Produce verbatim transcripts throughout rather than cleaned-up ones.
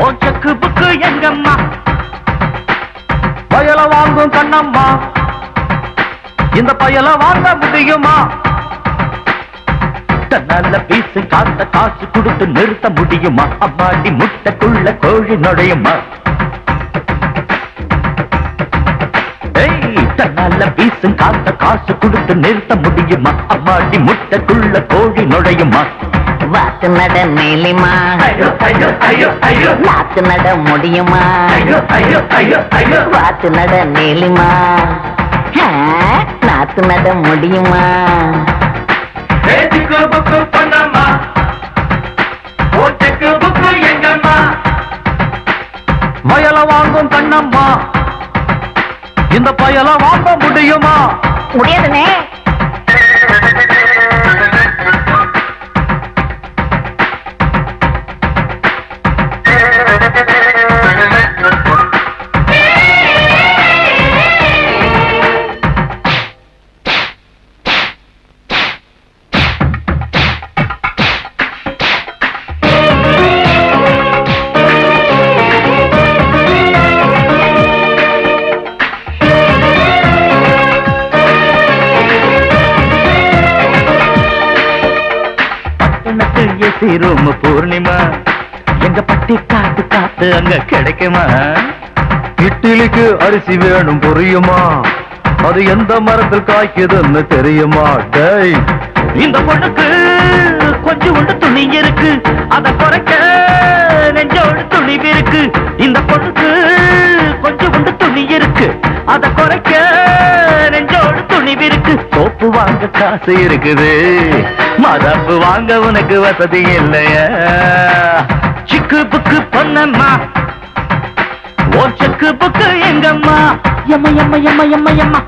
नीलिमा नातु नद मुडियुमा एदिको बुको पन्नामा ओटको बुको यंगम्मा मयला वांगुम कन्नम्मा इंद पयला वांग मुडियुमा मुडियदने पूर्णिमा पटी का इटली अरसी का மதப்பு வாங்க உனக்கு வசதி இல்லையா சிக்கு புக்கு பொன்னம்மா ஓ சிக்கு புக்கு எங்கம்மா யம்மா யம்மா யம்மா யம்மா யம்மா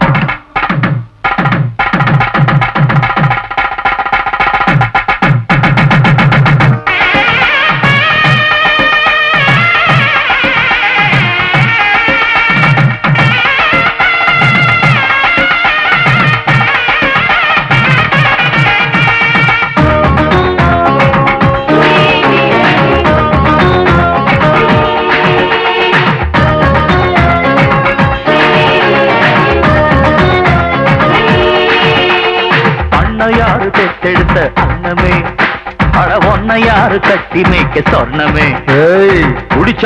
कट्टी में के स्वर्णमे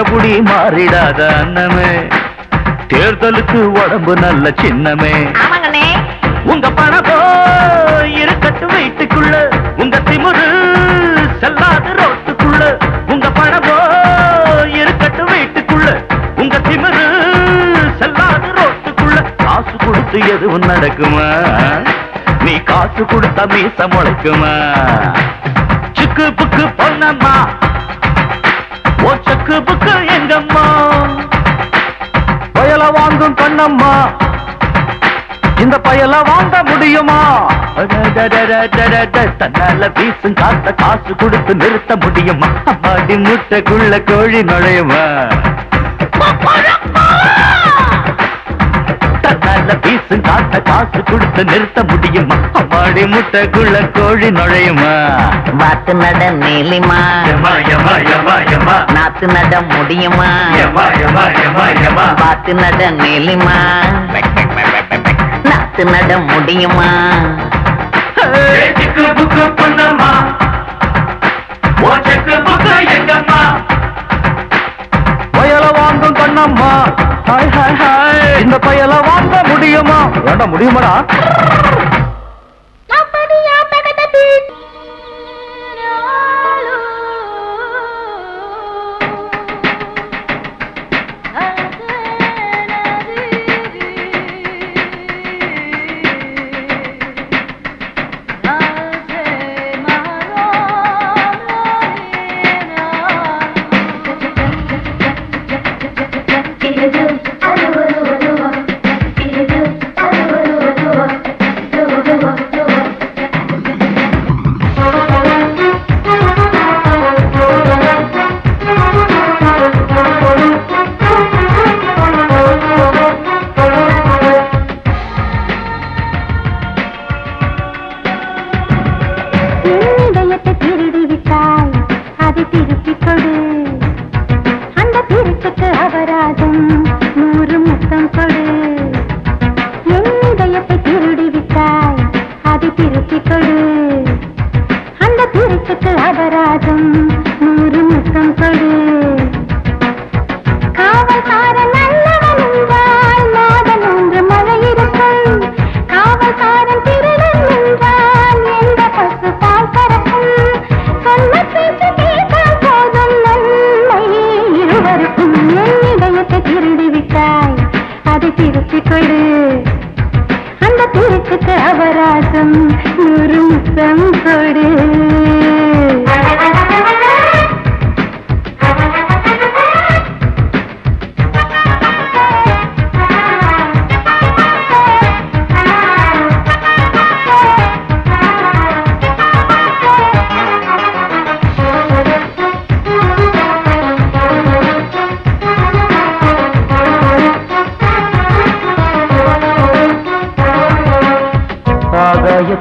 पुड़ी मारिड़ा अन्नमे तेर्दलुक्कु उडंबु नल्ल चिन्नमे उंगा पणमो इरुक्कट्टु वीट्टुक्कुल्ल उंगा तिमुरु सेल्लादु रोट्टुक्कुल्ल उंगा पणमो इरुक्कट्टु वीट्टुक्कुल्ल उंगा तिमुरु सेल्लादु रोट्टुक्कुल्ल कासु कुडुत्तु एदुवुम नडक्कुमा नी कासु कुडुत्ता मीस मुळैक्कुमा चिक्कु पुक्कु பொன்னம்மா ஓ சக்கு புக்கு எங்கம்மா பயல வாங்கும் கண்ணம்மா இந்த பயல வாங்க முடியுமா தன்னால வீசும் காத்த காசு கொடுத்து நிறுத்த முடியுமா அடி முட்டைக்குள்ள கோழி நுழையுமா தன்னால வீசும் காத்த காசு கொடுத்து நிறுத்த முடியுமா பாடி முட்டக்குள்ள கோழி நுழையுமா வாத்து நட நீலிமா யமா யமா யமா யமா நாத்து நட முடியுமா யமா யமா யமா யமா வாத்து நட நீலிமா நாத்து நட முடியுமா ஏதிக்கு புக்கு பண்ணமா ஓச்சக்கு புக்கு எங்கம்மா பயல வாங்கும் கண்ணம்மா ஹாய் ஹாய் ஹாய் இந்த பயல வாங்க முடியுமா வேண்டாம் முடியுமாடா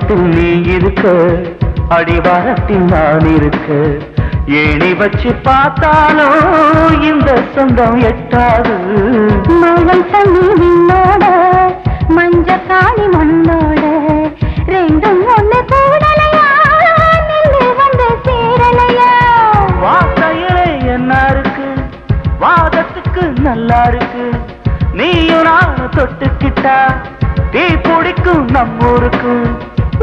பக்கத்தில் நீ இருக்க அடிவாரத்தில் நான் இருக்க ஏணி வச்சு பார்த்தாலோ இந்த சொந்தம் எட்டாது மழல் சன்னி விண்ணோட மஞ்ச காணி மண்ணோட ரெண்டும் ஒண்ணு கூடலையா நின்று வந்து சேரலையா வார்த்தையிலே என்ன இருக்கு வாதத்துக்கு நல்லா இருக்கு நீயும் நான் தொட்டுக்கிட்டா தீ பிடிக்கும் நம்மூருக்கு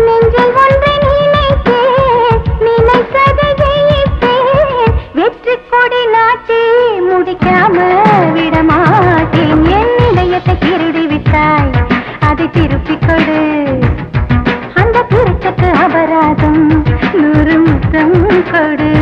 நெஞ்சில் ஒன்றை நினைத்தே நினைத்ததை ஜெயித்தே வெற்றி கொடி நாட்டி முடிக்காம விடமாட்டேன் என் இதயத்தை திருடி விட்டாய் அதை திருப்பிக் கொடு அந்த திருச்சக்கு அபராதம் நூறு முத்தம் கொடு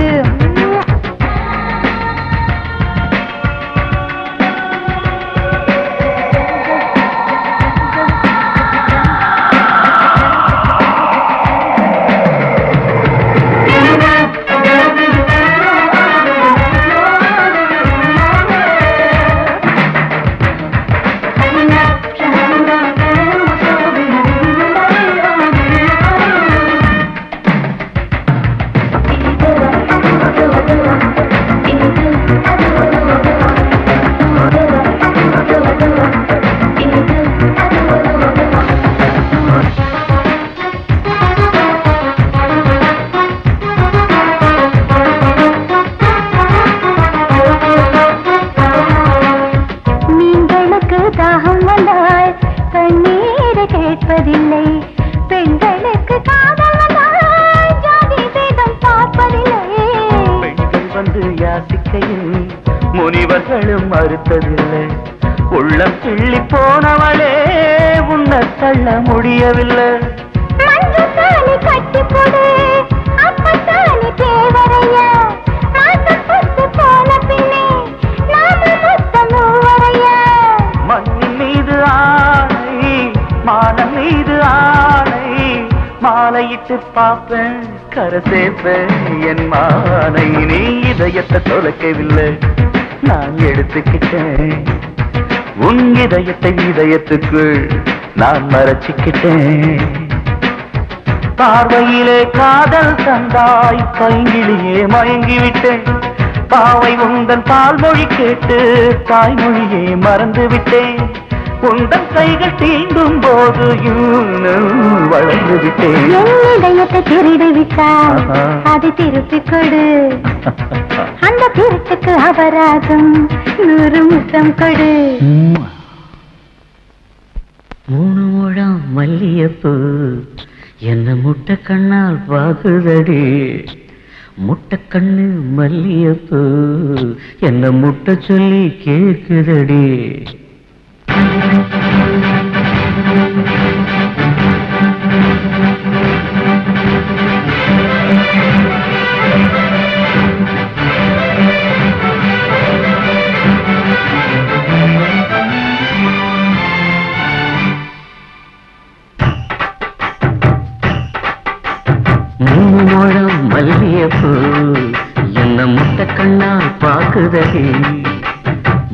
நான் மறச்சிக்கிட்டேன் பார்வையிலே காதல் தந்தாய் பைங்கிலியே மயங்கிவிட்டேன் பாவை உந்தன் பால்மொழி கேட்டு தாய்மொழியே மறந்துவிட்டேன் உந்தன் கைகள் தீண்டும் போது இன்னும் வளர்ந்துவிட்டேன் என் இதயத்தை திருடிவிட்டாய் அதை திருப்பிக் கொடு அந்த திருட்டுக்கு அபராதம் நூறு முத்தம் கொடு மூணு முழம் மல்லியப்பு என்ன முட்டை கண்ணால் பாகுதடி முட்டை கண்ணு மல்லியப்பு என்ன முட்டை சொல்லி கேக்குதடி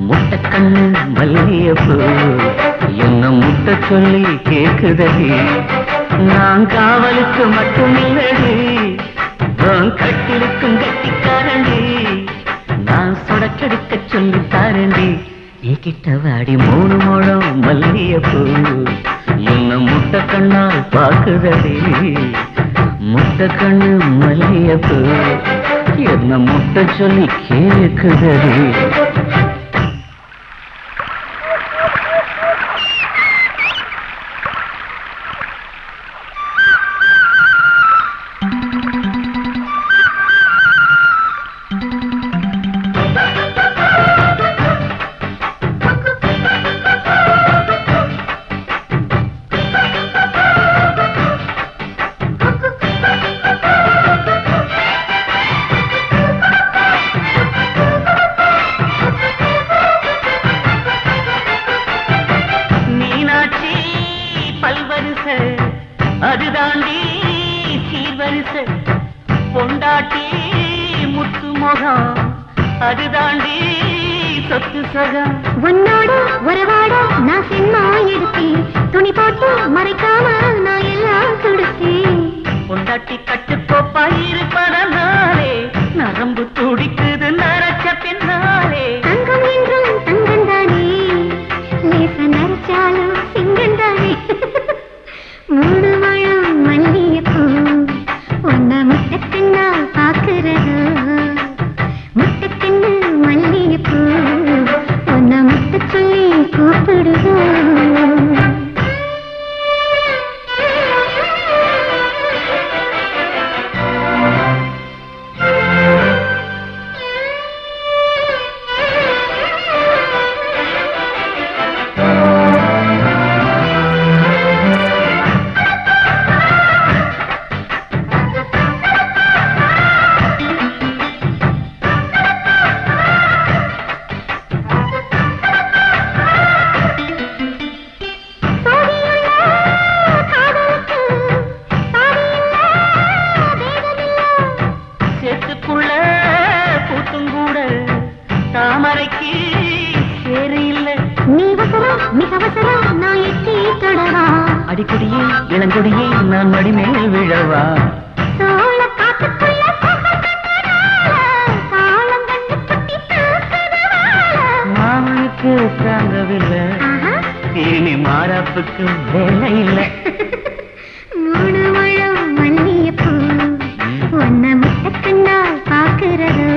முட்டை கண்ணு மல்லியப்பூ என்ன முட்டை சொல்லி கேக்குதடி நான் காவலுக்கு மட்டுமில்லடி கட்டிலுக்கும் கட்டிக்காரண்டி நான் சொடக்கெடுக்க சொல்லி தாரண்டி நீ கிட்ட வாடி மூணு மோழம் மல்லியப்பூ என்ன முட்டை கண்ணால் பாக்குதடி முட்டை கண்ணு மல்லியப்பூ என்ன முட்டை சொல்லி கேக்குதடி तत्तु सगा वन्नोड वरवाड ना सिन्मा एडुत्ती तुणी पोट्टु मरैक्काम ना एल्ला सुडुत्ती पोंडाट्टी कट्टुकोप्पा इरुपदनाले नरंबु तुडिक्कुदु नरच्च पिन्नाले तंगम एन्रुम तंगम ताने लेस नरचालु सिंगम ताने मूडु मळम मल्लियप्पू उन्न मुट्टत्तन्ना पाक्कुरदु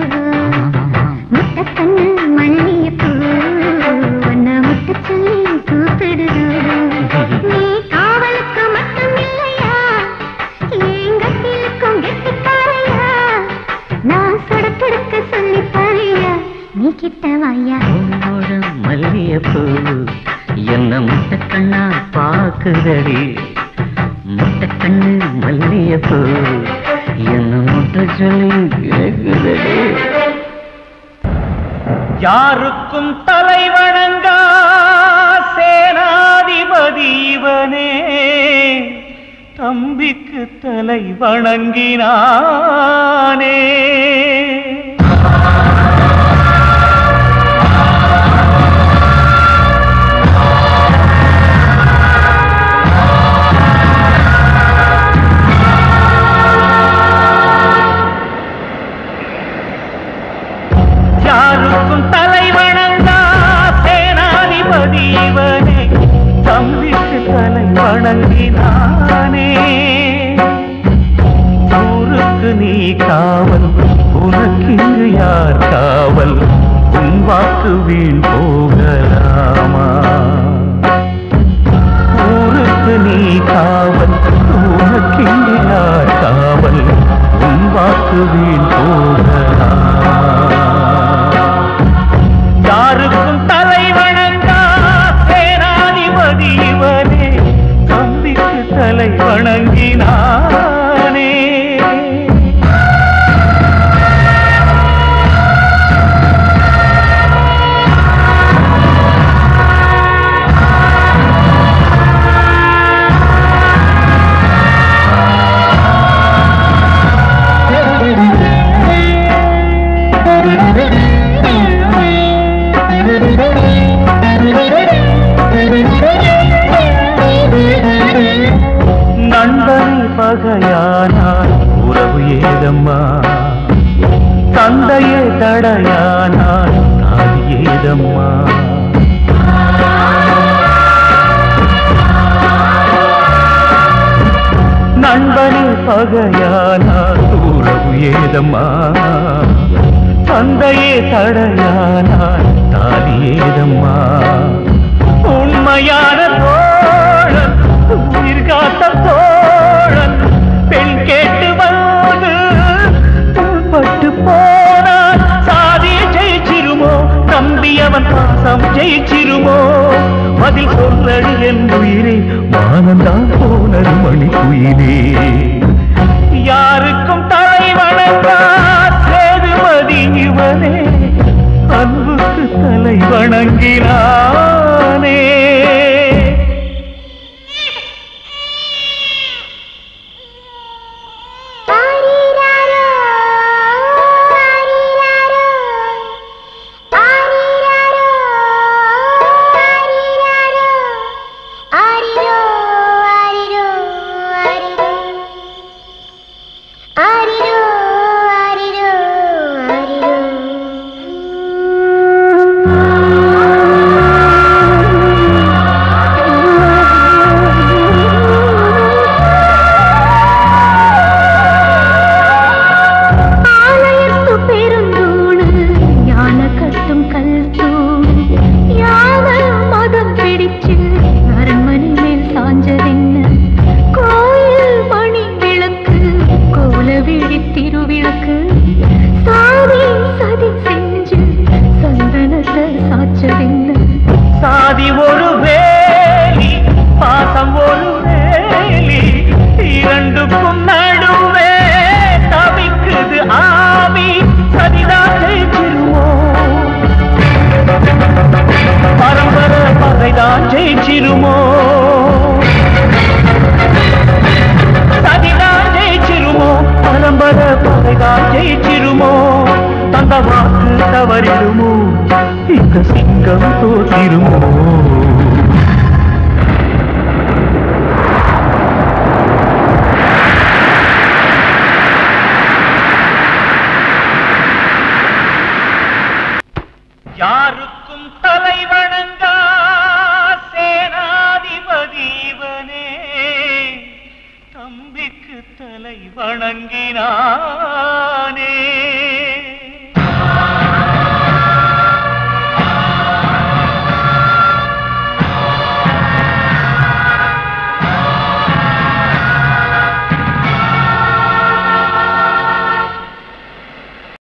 யாருக்கும் தலைவணங்கா சேனாதிபதி இவனே தம்பிக்கு தலை வணங்கினானே ஜெயிச்சிருமோ சதிதா ஜெயிச்சிருமோ பரம்பர பகைதா ஜெயிச்சிருமோ தந்த வாக்கு தவறிடுமோ இந்த சிங்கம் தோற்றிருமோ யாருக்கும் தலை வணங்கா சேனாதிபதிவனே தம்பிக்கு தலை வணங்கினானே.